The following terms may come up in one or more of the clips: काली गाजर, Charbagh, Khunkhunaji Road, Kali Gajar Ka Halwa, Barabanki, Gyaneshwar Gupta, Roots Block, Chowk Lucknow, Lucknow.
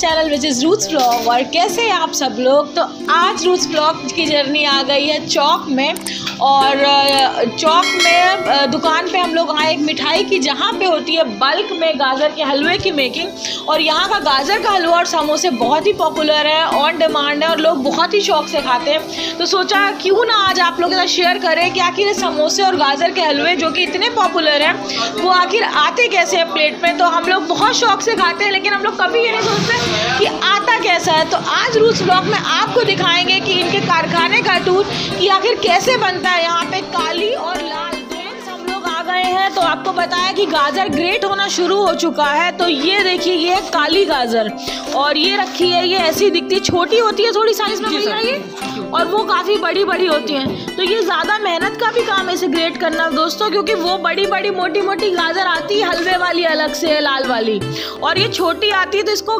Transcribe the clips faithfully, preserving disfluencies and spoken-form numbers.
Channel which is Roots Blog. और कैसे हैं आप सब लोग। तो आज रूट्स ब्लॉग की जर्नी आ गई है चौक में, और चौक में दुकान पे हम लोग आए एक मिठाई की, जहाँ पे होती है बल्क में गाजर के हलवे की मेकिंग। और यहाँ का गाजर का हलवा और समोसे बहुत ही पॉपुलर है, ऑन डिमांड है और लोग बहुत ही शौक से खाते हैं। तो सोचा क्यों ना आज आप लोगों के साथ शेयर करें कि आखिर समोसे और गाजर के हलवे जो कि इतने पॉपुलर हैं वो आखिर आते कैसे हैं प्लेट में। तो हम लोग बहुत शौक से खाते हैं, लेकिन हम लोग कभी ये नहीं सोचते कि आता कैसा है। तो आज रूट्स ब्लॉग में आपको दिखाएंगे कि इनके कारखाने का टूर कि आखिर कैसे बनता है। यहाँ पे काली और लाल ग्रेड्स हम लोग आ गए हैं। तो आपको बताया कि गाजर ग्रेट होना शुरू हो चुका है। तो ये देखिए, ये है काली गाजर और ये रखी है, ये ऐसी दिखती है, छोटी होती है थोड़ी साइज में ये, और वो काफ़ी बड़ी बड़ी होती हैं। तो ये ज़्यादा मेहनत का भी काम है इसे ग्रेट करना दोस्तों, क्योंकि वो बड़ी बड़ी मोटी मोटी गाजर आती है हलवे वाली अलग से लाल वाली, और ये छोटी आती है तो इसको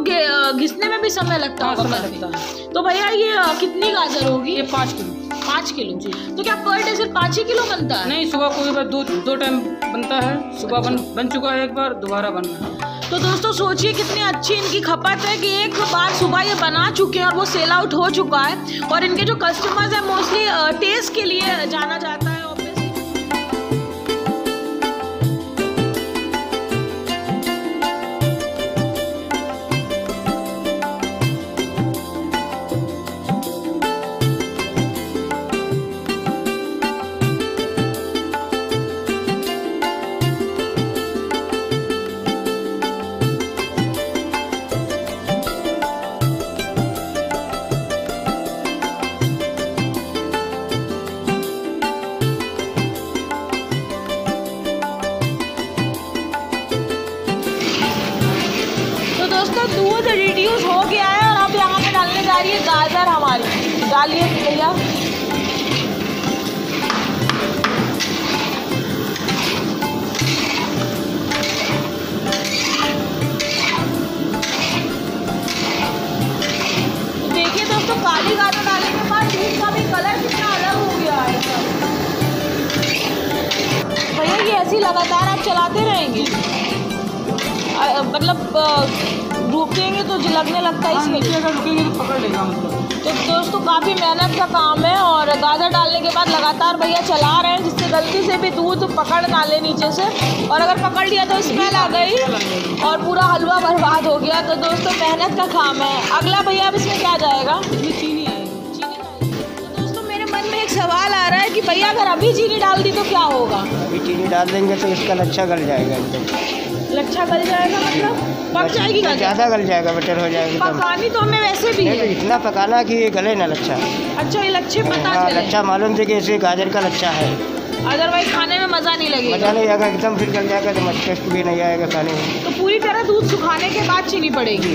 घिसने में भी समय लगता है। तो भैया ये कितनी गाजर होगी? ये पाँच किलो। पाँच किलो जी। तो क्या पर डे सिर्फ पाँच ही किलो बनता है? नहीं, सुबह कोई बार दो दो टाइम बनता है। सुबह बन बन चुका है एक बार, दोबारा बन रहा है। तो दोस्तों सोचिए कितनी अच्छी इनकी खपत है कि एक बार सुबह ये बना चुके हैं और वो सेल आउट हो चुका है, और इनके जो कस्टमर्स हैं मोस्टली टेस्ट के लिए जाना जाता है। दूध रिड्यूस हो गया है और अब यहाँ पे डालने जा रही है गाजर हमारी। डालिए भैया। देखिए दोस्तों, काली गाजर डालने के बाद दूध का भी कलर कितना अलग हो गया है। भैया ये ऐसी लगातार आप चलाते रहेंगे, मतलब रुकेंगे तो लगने लगता है इसमें। अगर रुकेंगे तो पकड़ लेगा मतलब। तो दोस्तों काफ़ी मेहनत का काम है, और गाजर डालने के बाद लगातार भैया चला रहे हैं, जिससे गलती से भी दूध पकड़ ना ले नीचे से, और अगर पकड़ लिया तो स्मेल आ गई और पूरा हलवा बर्बाद हो गया। तो दोस्तों मेहनत का काम है। अगला भैया अब इसमें क्या जाएगा? इसमें चीनी आएगी। चीनी आएगी। तो दोस्तों मेरे मन में एक सवाल आ रहा है कि भैया अगर अभी चीनी डाल दी तो क्या होगा? अभी चीनी डाल देंगे तो इसका लच्छा गल जाएगा एकदम। लच्छा गल जाएगा मतलब पक जाएगी, ज़्यादा गल जाएगा, बटर हो जाएगी। पकानी तो हमें वैसे भी है, इतना पकाना कि ये गले ना लच्छा। अच्छा, ये लच्छे पता चले। लच्छा मालूम थे कि इसे गाजर का लच्छा है, अदरवाइज खाने में मज़ा नहीं लगेगा। मज़ा नहीं आएगा एकदम, फिर गल जाएगा तो टेस्ट भी नहीं आएगा खाने में। तो पूरी तरह दूध सुखाने के बाद चीनी पड़ेगी।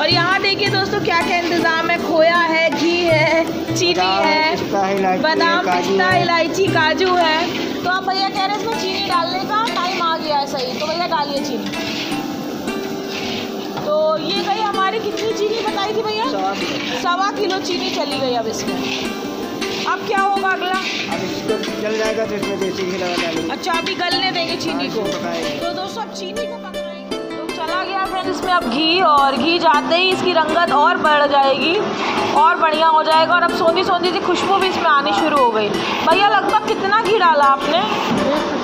और यहाँ देखिए दोस्तों क्या क्या इंतज़ाम है। खोया है, घी है, चीनी है, बादाम, पिस्ता, इलायची, काजू है। तो आप भैया कह रहे हैं इसमें चीनी डालने का टाइम आ गया है। सही, तो भैया डालिए चीनी। तो ये गई हमारी, कितनी चीनी बताई थी भैया? सवा किलो चीनी चली गई अब इसमें। अब क्या होगा अगला? अब इसको जल जाएगा तो इसमें देसी घी लगा डालेंगे। अच्छा, अभी गलने देंगे चीनी को। तो दोस्तों अब चीनी को पकाएंगे। तो चला गया फ्रेंड्स इसमें अब घी, और घी जाते ही इसकी रंगत और बढ़ जाएगी और बढ़िया हो जाएगा। और अब सोंधी सोंधी सी खुशबू भी इसमें आनी शुरू हो गई। भैया लगभग कितना घी डाला आपने? एक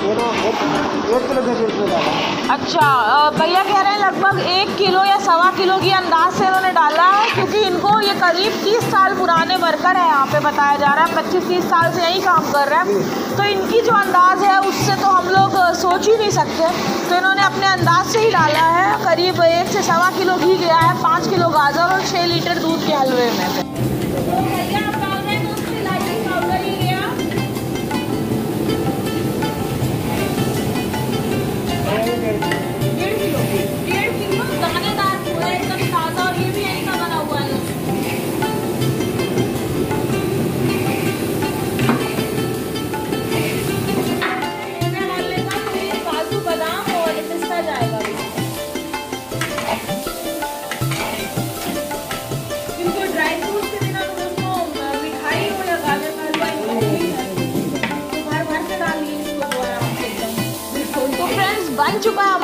किलो एक किलो। अच्छा, भैया कह रहे हैं लगभग एक किलो या सवा किलो घी अंदाज से इन्होंने डाला है, क्योंकि इनको ये करीब तीस साल पुराने वर्कर हैं यहाँ पे बताया जा रहा है। पच्चीस तीस साल से यही काम कर रहे हैं, तो इनकी जो अंदाज़ है उससे तो हम लोग सोच ही नहीं सकते। तो इन्होंने अपने अंदाज से ही डाला है। करीब एक से सवा किलो घी गया है पाँच किलो गाजर और छः लीटर दूध के हलवे में। ड्राई फ्रूट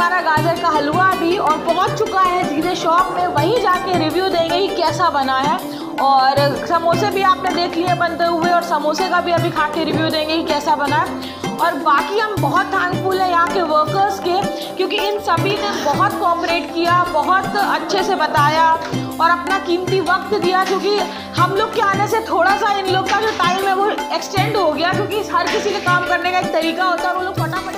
हमारा गाजर का हलवा भी और पहुंच चुका है सीधे शॉप में, वहीं जाके रिव्यू देंगे कि कैसा बना है। और समोसे भी आपने देख लिए बनते हुए और समोसे का भी अभी खा के रिव्यू देंगे कि कैसा बना है। और बाकी हम बहुत थैंकफुल हैं यहाँ के वर्कर्स के, क्योंकि इन सभी ने बहुत कोऑपरेट किया, बहुत अच्छे से बताया और अपना कीमती वक्त दिया, क्योंकि हम लोग के आने से थोड़ा सा इन लोग का जो टाइम है वो एक्सटेंड हो गया, क्योंकि हर किसी के काम करने का एक तरीका होता है। वो लोग फटाफट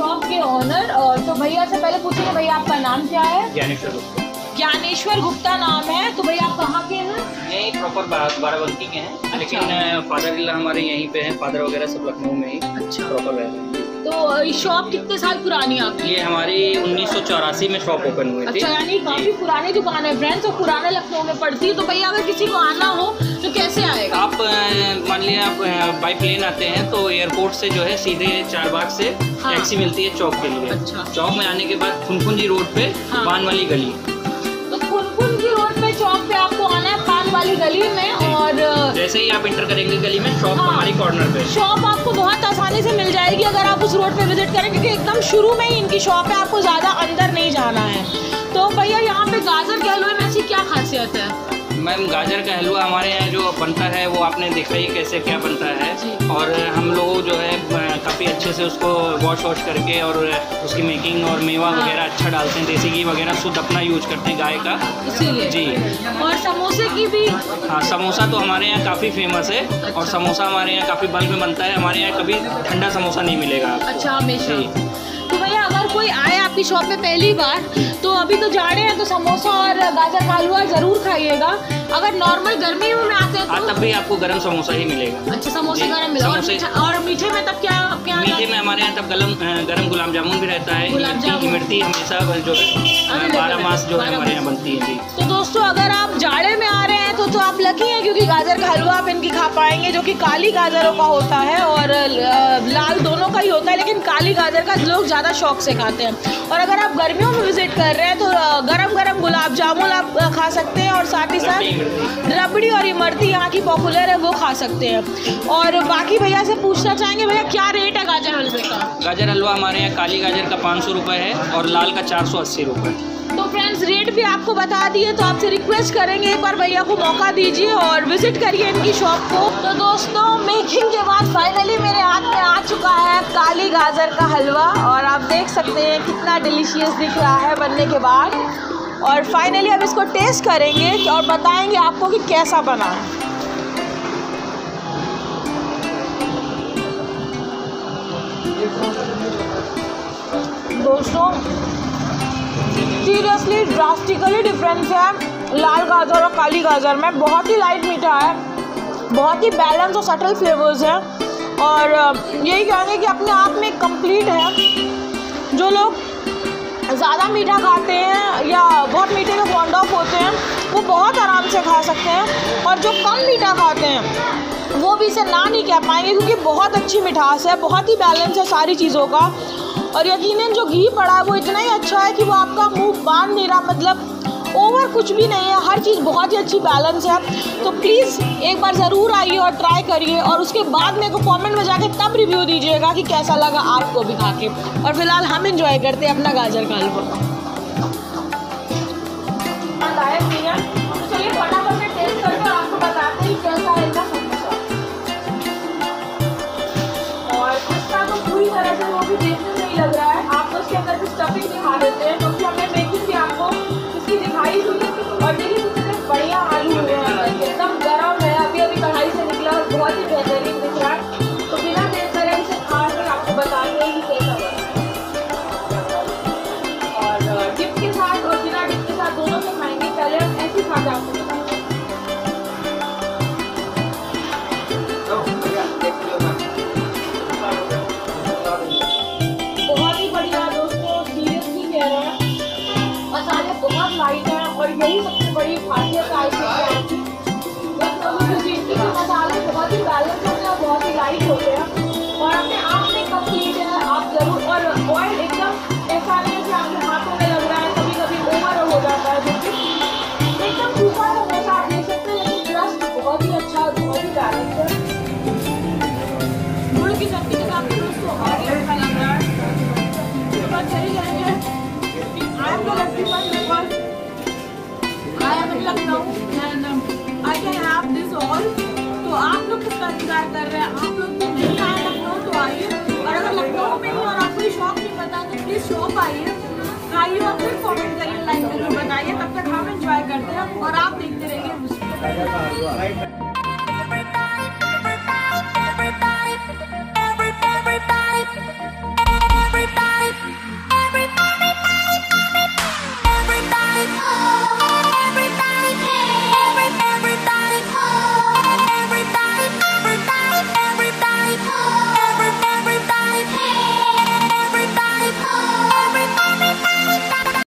शॉप के ऑनर, और तो भैया से पहले पूछेंगे भैया आपका नाम क्या है? ज्ञानेश्वर गुप्ता। ज्ञानेश्वर गुप्ता नाम है। तो भैया आप कहाँ के हैं? यही प्रॉपर बाराबंकी के हैं। अच्छा। लेकिन फादर इन लॉ हमारे यहीं पे हैं, फादर वगैरह सब लखनऊ में ही। अच्छा। प्रॉपर रहते हैं। तो ये शॉप कितने साल पुरानी है आपकी? ये हमारी उन्नीस सौ चौरासी में शॉप ओपन हुई थी। अच्छा, यानी काफी पुरानी दुकान है, ब्रांच और पुराने लखनऊ में पड़ती है। तो भैया अगर किसी को आना हो तो कैसे आएगा? आप मान लिया आप बाई प्लेन आते हैं तो एयरपोर्ट से जो है सीधे चारबाग से टैक्सी हाँ। मिलती है चौक के लिए। अच्छा। चौक में आने के बाद खुनखुनजी रोड पे हाँ। पान वाली गली। तो खुनखुनजी रोड पे चौक पे आपको आना है, पान वाली गली में, और जैसे ही आप इंटर करेंगे गली में शॉप हाँ। हमारी कॉर्नर पे। शॉप आपको बहुत आसानी से मिल जाएगी अगर आप उस रोड पे विजिट करें, क्योंकि एकदम शुरू में ही इनकी शॉप है, आपको ज्यादा अंदर नहीं जाना है। तो भैया यहाँ पे गाजर के हलवे में ऐसी क्या खासियत है? मैम गाजर का हलवा हमारे यहाँ जो बनता है वो आपने देखा ही कैसे क्या बनता है, और हम लोग जो है काफ़ी अच्छे से उसको वॉश वॉश करके और उसकी मेकिंग और मेवा वगैरह अच्छा डालते हैं, देसी घी वगैरह शुद्ध अपना यूज करते हैं गाय का, इसीलिए जी। और समोसे की भी हाँ, समोसा तो हमारे यहाँ काफ़ी फेमस है। अच्छा। और समोसा हमारे यहाँ काफ़ी बल्क में बनता है, हमारे यहाँ कभी ठंडा समोसा नहीं मिलेगा। अच्छा, हमेशा। तो भैया अगर कोई आए आपकी शॉप पे पहली बार, तो अभी तो जा रहे हैं तो समोसा और गाजर का हलवा जरूर खाइएगा। अगर नॉर्मल गर्मी में आते हैं तो तब भी आपको गरम समोसा ही मिलेगा। अच्छा, समोसा गरम मिलेगा। और मीठा, और मीठे में तब क्या क्या मीठे में हमारे यहाँ तब गरम गरम गुलाब जामुन भी रहता है। गुलाब जामुन इमरती हमेशा जो है बारह मास जो है हमारे यहाँ बनती है। तो दोस्तों अगर आप जाड़े में आ रहे हैं तो आप लकी हैं, क्योंकि गाजर का हलवा आप इनकी खा पाएंगे, जो कि काली गाजरों का होता है और लाल दोनों का ही होता है, लेकिन काली गाजर का लोग ज़्यादा शौक से खाते हैं। और अगर आप गर्मियों में विजिट कर रहे हैं तो गरम गरम गुलाब जामुन आप खा सकते हैं, और साथ ही साथ रबड़ी और इमरती यहाँ की पॉपुलर है वो खा सकते हैं। और बाकी भैया से पूछना चाहेंगे, भैया क्या रेट है गाजर हलवे का? गाजर हलवा हमारे यहाँ काली गाजर का पाँच सौ रुपये है और लाल का चार सौ अस्सी रुपये। तो फ्रेंड्स रेट भी आपको बता दिए, तो आपसे रिक्वेस्ट करेंगे एक बार भैया को मौका दीजिए और विजिट करिए इनकी शॉप को। तो दोस्तों मेकिंग के बाद फाइनली मेरे हाथ में आ चुका है काली गाजर का हलवा, और आप देख सकते हैं कितना डिलीशियस दिख रहा है बनने के बाद। और फाइनली अब इसको टेस्ट करेंगे और बताएंगे आपको कि कैसा बना। दोस्तों सीरियसली ड्रास्टिकली डिफरेंस है लाल गाजर और काली गाजर में। बहुत ही लाइट मीठा है, बहुत ही बैलेंस और सटल फ्लेवर्स हैं, और यही कहेंगे कि अपने आप में कंप्लीट है। जो लोग ज़्यादा मीठा खाते हैं या बहुत मीठे में फॉन्ड ऑफ होते हैं वो बहुत आराम से खा सकते हैं, और जो कम मीठा खाते हैं वो भी इसे ना नहीं कह पाएंगे, क्योंकि बहुत अच्छी मिठास है, बहुत ही बैलेंस है सारी चीज़ों का। और यकीनन जो घी पड़ा है वो इतना ही अच्छा है कि वो आपका मुंह बांध नहीं रहा, मतलब ओवर कुछ भी नहीं है, हर चीज़ बहुत ही अच्छी बैलेंस है। तो प्लीज़ एक बार ज़रूर आइए और ट्राई करिए, और उसके बाद मेरे को कमेंट में जाके तब रिव्यू दीजिएगा कि कैसा लगा आपको भी खा के। और फिलहाल हम इंजॉय करते हैं अपना गाजर का हलवा। चलिए फटाफट से टेस्ट करके आपको बताते हैं कैसा है इनका समोसा। और इसका तो पूरी तरह से वो भी देखने नहीं लग रहा है, आपको उसके अंदर भी स्टफिंग दिखा देते हैं, क्योंकि हमने मेकिंग भी आपको इसकी दिखाई हुई है। और देखिए कितने बढ़िया आलू हुए हैं, एकदम गर्म है, अभी अभी कढ़ाई से निकला, बहुत ही बेहतरीन दिख रहा है। तो बिना देर करे इसे खा कर आपको बताते हैं कि कैसा बना। और डिप के साथ और बिना डिप के साथ दोनों से खाएंगे, पहले हम ऐसे खा के आपको बताएंगे। और यही सबसे बड़ी खासियत है कि मसाले बहुत ही बैलेंस होते हैं, बहुत ही लाइट होते हैं, और अपने आप में कंप्लीट है। आप जरूर, और ऑयल एकदम ऐसा नहीं है कि आपके हाथों में लग रहा है, कभी कभी ओवर हो जाता है, एकदम सूखा समोसा आप देख सकते हैं, लेकिन टेस्ट बहुत ही अच्छा और बहुत ही बैलेंस है। गुड़ की सब्जी के साथ दोस्तों और अच्छा लग रहा है। इंतजार कर रहे हैं। आप लोग तो नहीं आए लखनऊ तो आइए, और अगर लखनऊ में हो और आपको ये शॉप नहीं पता तो प्लीज़ शॉप आइए, आइए और फिर कॉमेंट करिए, लाइक करिए, बताइए। तब तक हम एंजॉय करते हैं और आप देखते रहिए।